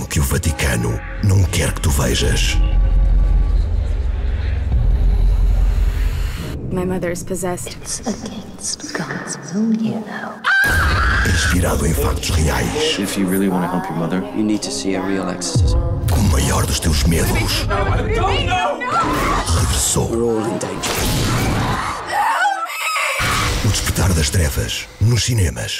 como que o Vaticano não quer que tu vejas. My mother is possessed. It's against God's will, you know. Inspirado em factos reais. If you really want to help your mother, you need to see a real exorcism. O maior dos teus medos. Regressou. We're all in danger. O Despertar das Trevas nos cinemas.